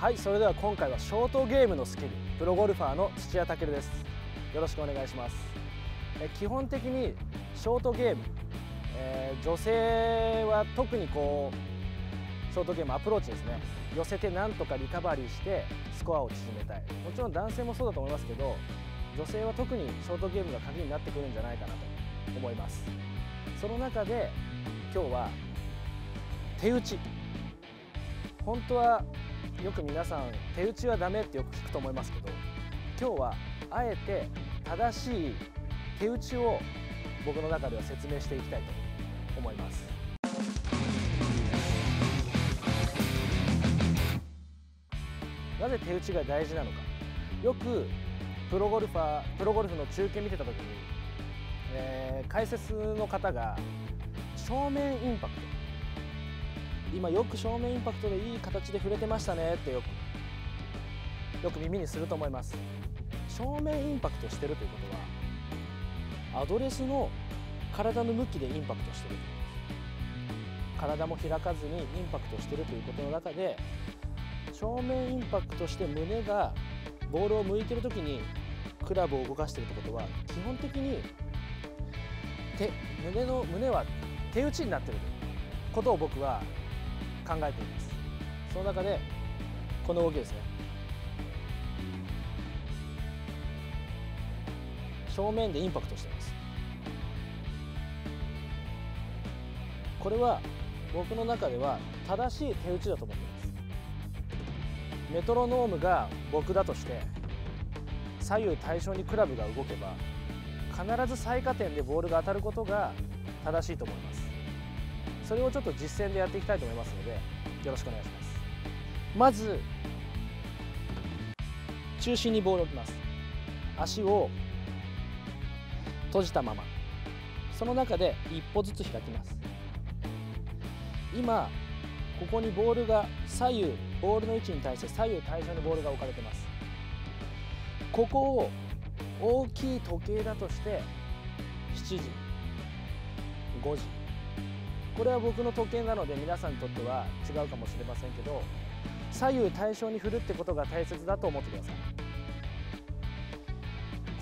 はい、それでは今回はショートゲームのスキル、プロゴルファーの土屋丈です。よろしくお願いします。基本的にショートゲーム、女性は特にこうショートゲームアプローチですね、寄せてなんとかリカバリーしてスコアを縮めたい。もちろん男性もそうだと思いますけど、女性は特にショートゲームが鍵になってくるんじゃないかなと思います。その中で今日は手打ち、本当はよく皆さん手打ちはダメってよく聞くと思いますけど、今日はあえて正しい手打ちを僕の中では説明していきたいと思います。なぜ手打ちが大事なのか、よくプロゴルフの中継見てた時に、解説の方が正面インパクト、今よく正面インパクトでいい形で触れてましたねってよく耳にすると思います。正面インパクトしてるということはアドレスの体の向きでインパクトしてるということです。体も開かずにインパクトしてるということの中で、正面インパクトして胸がボールを向いてる時にクラブを動かしてるということは、基本的に胸は手打ちになってることを僕は考えています。その中でこの動きですね、正面でインパクトしています。これは僕の中では正しい手打ちだと思っています。メトロノームが僕だとして、左右対称にクラブが動けば必ず最下点でボールが当たることが正しいと思います。それをちょっと実践でやっていきたいと思いますので、よろしくお願いします。まず中心にボールを置きます。足を閉じたまま、その中で一歩ずつ開きます。今ここにボールが左右、ボールの位置に対して左右対称にボールが置かれてます。ここを大きい時計だとして7時、5時、これは僕の時計なので皆さんにとっては違うかもしれませんけど、左右対称に振るってことが大切だと思ってください。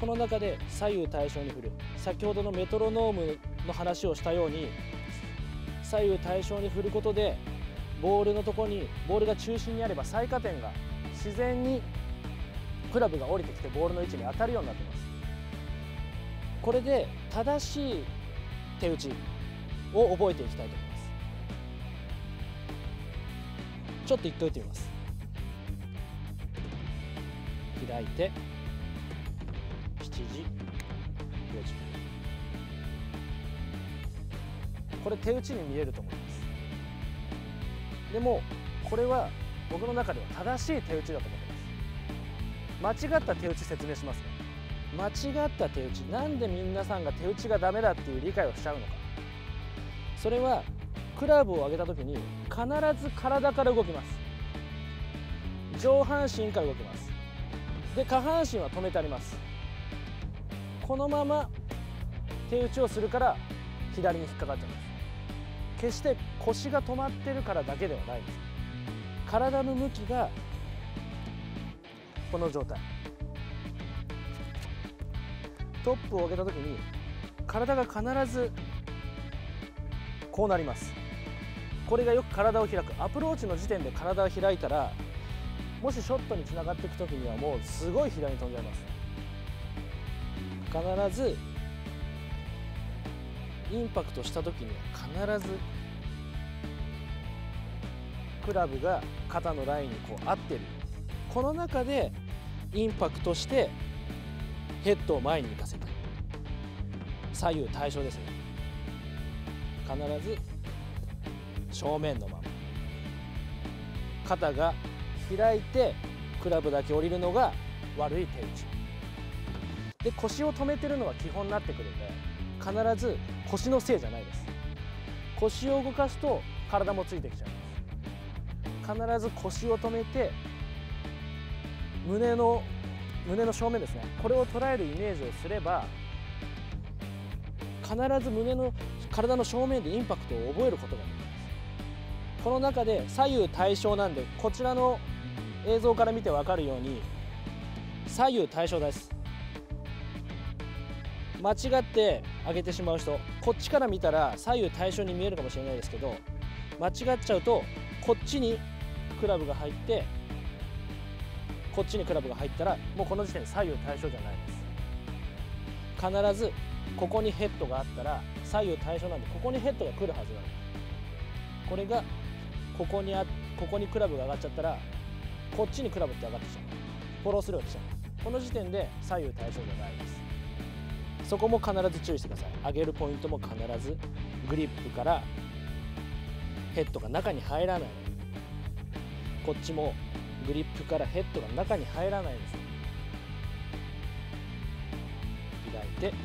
この中で左右対称に振る、先ほどのメトロノームの話をしたように左右対称に振ることで、ボールのところにボールが中心にあれば最下点が自然にクラブが降りてきてボールの位置に当たるようになっています。これで正しい手打ちを覚えていきたいと思います。ちょっと言っておいてみます。開いて7時、4時、これ手打ちに見えると思います。でもこれは僕の中では正しい手打ちだと思ってます。間違った手打ち説明しますね。間違った手打ち、なんで皆さんが手打ちがダメだっていう理解をしちゃうのか、それはクラブを上げた時に必ず体から動きます。上半身から動きます。で下半身は止めてあります。このまま手打ちをするから左に引っかかっちゃいます。決して腰が止まってるからだけではないです。体の向きがこの状態、トップを上げた時に体が必ずこうなります。これがよく体を開く、アプローチの時点で体を開いたら、もしショットにつながっていく時にはもうすごい左に飛んじゃいます。必ずインパクトした時には必ずクラブが肩のラインにこう合ってる、この中でインパクトしてヘッドを前に行かせたい、左右対称ですね。必ず正面のまま、肩が開いてクラブだけ降りるのが悪い定位置で、腰を止めてるのは基本になってくるので、必ず腰のせいじゃないです。腰を動かすと体もついてきちゃいます。必ず腰を止めて胸の正面ですね、これを捉えるイメージをすれば、必ず胸の体の正面でインパクトを覚えることができます。この中で左右対称なんで、こちらの映像から見て分かるように左右対称です。間違って上げてしまう人、こっちから見たら左右対称に見えるかもしれないですけど、間違っちゃうとこっちにクラブが入って、こっちにクラブが入ったら、もうこの時点で左右対称じゃないです。必ずここにヘッドがあったら左右対称なんで、ここにヘッドが来るはずなんです。これがここにクラブが上がっちゃったら、こっちにクラブって上がってきちゃう、フォロースルーが来ちゃう。この時点で左右対称じゃないです。そこも必ず注意してください。上げるポイントも必ずグリップからヘッドが中に入らない、こっちもグリップからヘッドが中に入らないです。開いて、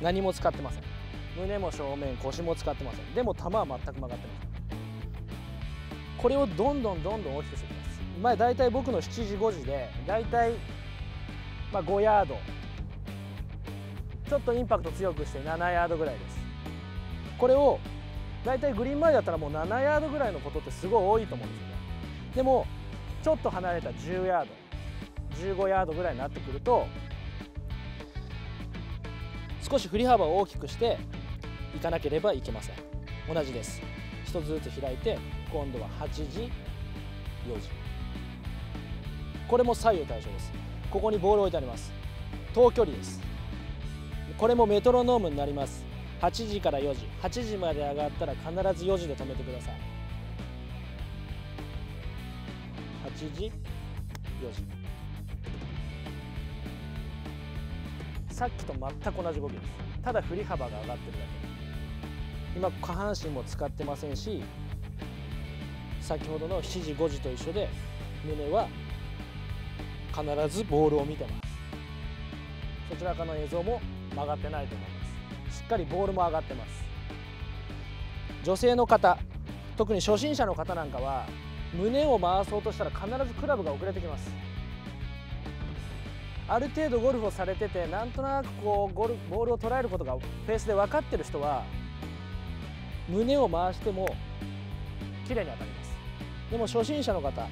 何も使ってません。胸も正面、腰も使ってません。でも球は全く曲がってません。これをどんどん大きくしていきます。前だいたい僕の7時5時でだいたい5ヤード、ちょっとインパクト強くして7ヤードぐらいです。これをだいたいグリーン前だったらもう7ヤードぐらいのことってすごい多いと思うんですよね。でもちょっと離れた10ヤード、15ヤードぐらいになってくると、少し振り幅を大きくしていかなければいけません。同じです。1つずつ開いて、今度は8時4時、これも左右対称です。ここにボールを置いてあります。等距離です。これもメトロノームになります。8時から4時、8時まで上がったら必ず4時で止めてください。8時4時、さっきと全く同じ動きです。ただ振り幅が上がってるだけ。今下半身も使ってませんし、先ほどの7時5時と一緒で、胸は必ずボールを見てます。そちらからの映像も曲がってないと思います。しっかりボールも上がってます。女性の方、特に初心者の方なんかは、胸を回そうとしたら必ずクラブが遅れてきます。ある程度ゴルフをされてて、なんとなくこうボールを捉えることがフェースで分かってる人は、胸を回しても綺麗に当たります。でも初心者の方、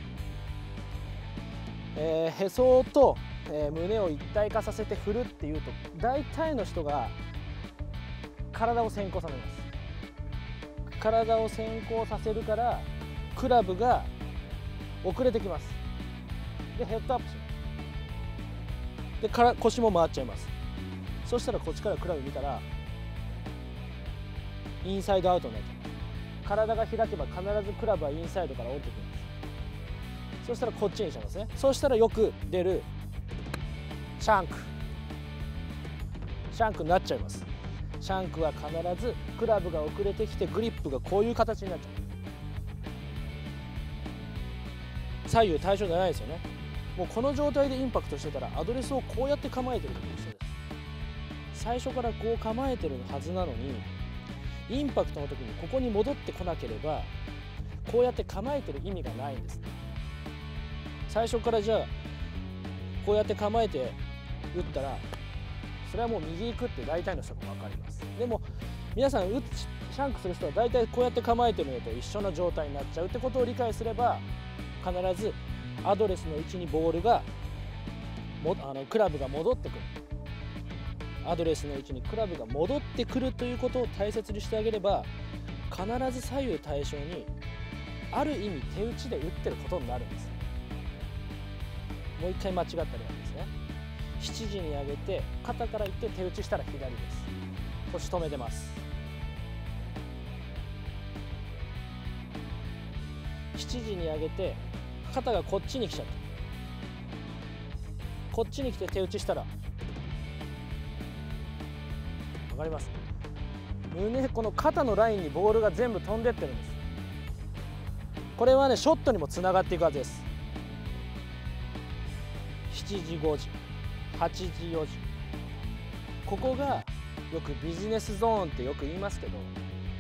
へそと、胸を一体化させて振るっていうと、大体の人が体を先行させます。体を先行させるから、クラブが遅れてきます。でヘッドアップします。でから腰も回っちゃいます。そしたらこっちからクラブ見たらインサイドアウトになっちゃいます。体が開けば必ずクラブはインサイドから降りてくるんです。そしたらこっちにしちゃいますね。そしたらよく出るシャンクになっちゃいます。シャンクは必ずクラブが遅れてきて、グリップがこういう形になっちゃう。左右対称じゃないですよね。もうこの状態でインパクトしてたら、アドレスをこうやって構えてると一緒です。最初からこう構えてるはずなのに、インパクトの時にここに戻ってこなければ、こうやって構えてる意味がないんですね。最初からじゃあこうやって構えて打ったら、それはもう右行くって大体の人が分かります。でも皆さん、シャンクする人は大体こうやって構えてるのと一緒の状態になっちゃうってことを理解すれば、必ずアドレスの位置にボールがクラブが戻ってくる、アドレスの位置にクラブが戻ってくるということを大切にしてあげれば、必ず左右対称にある意味手打ちで打ってることになるんです。もう一回間違ったりなんですね。7時に上げて肩からいって手打ちしたら左です。腰止めてます。7時に上げて肩がこっちに来ちゃった、こっちに来て手打ちしたら、分かります？胸、この肩のラインにボールが全部飛んでってるんです。これはねショットにもつながっていくはずです。7時5時8時4時、ここがよくビジネスゾーンってよく言いますけど、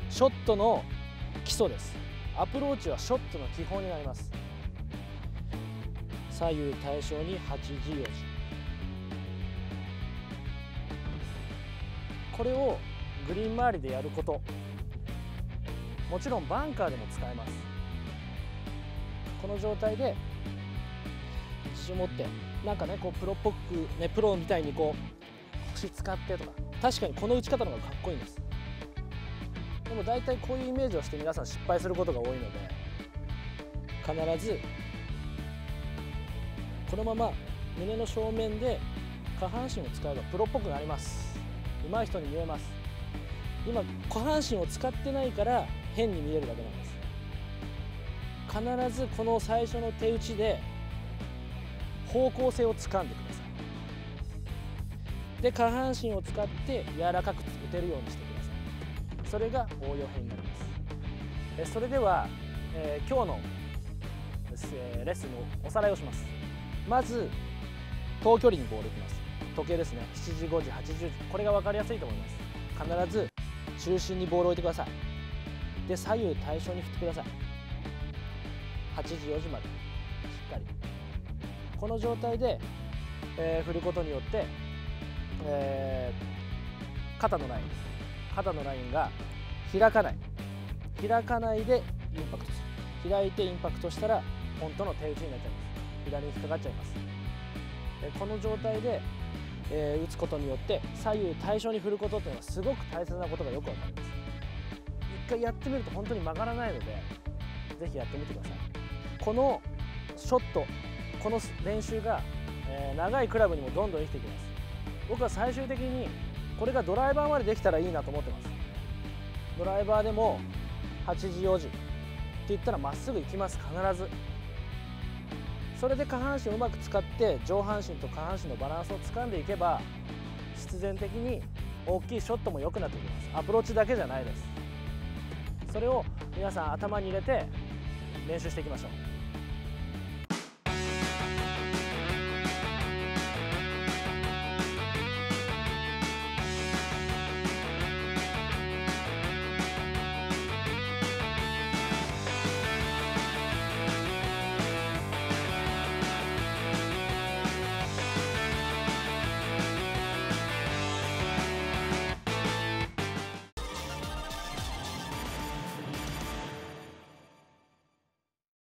ショットの基礎です。アプローチはショットの基本になります。左右対称に8時4時、これをグリーン周りでやること、もちろんバンカーでも使えます。この状態で自信持って、なんかねこうプロっぽくね、プロみたいにこう腰使ってとか、確かにこの打ち方の方がかっこいいんです。でも大体こういうイメージをして皆さん失敗することが多いので、必ずこのまま胸の正面で下半身を使えばプロっぽくなります。上手い人に見えます。今下半身を使ってないから変に見えるだけなんです。必ずこの最初の手打ちで方向性を掴んでください。で下半身を使って柔らかく打てるようにしてください。それが応用編になります。それでは、今日のレッスンのおさらいをします。まず遠距離にボールいきます。時計ですね、7時5時8時10時、これが分かりやすいと思います。必ず中心にボールを置いてください。で左右対称に振ってください。8時4時までしっかり、この状態で、振ることによって、肩のラインが開かないでインパクトする。開いてインパクトしたら本当の手打ちになっちゃいます。左に引っかかっちゃいます。この状態で、打つことによって左右対称に振ることというのはすごく大切なことがよくわかります。一回やってみると本当に曲がらないので、ぜひやってみてください。このショット、この練習が、長いクラブにもどんどん生きてきます。僕は最終的にこれがドライバーまでできたらいいなと思ってます。ドライバーでも8時4時って言ったらまっすぐ行きます。必ずそれで下半身をうまく使って上半身と下半身のバランスを掴んでいけば、必然的に大きいショットも良くなってきます。アプローチだけじゃないです。それを皆さん頭に入れて練習していきましょう。